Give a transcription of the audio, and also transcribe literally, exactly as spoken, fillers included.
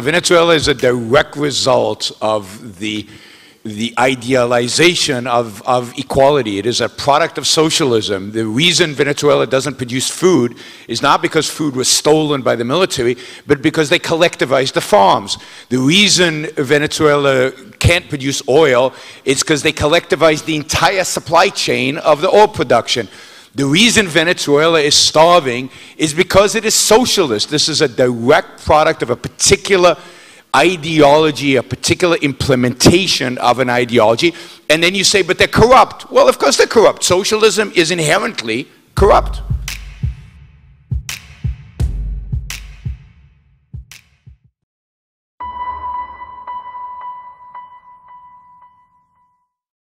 Venezuela is a direct result of the, the idealization of, of equality. It is a product of socialism. The reason Venezuela doesn't produce food is not because food was stolen by the military, but because they collectivized the farms. The reason Venezuela can't produce oil is because they collectivized the entire supply chain of the oil production. The reason Venezuela is starving is because it is socialist. This is a direct product of a particular ideology, a particular implementation of an ideology. And then you say, but they're corrupt. Well, of course they're corrupt. Socialism is inherently corrupt.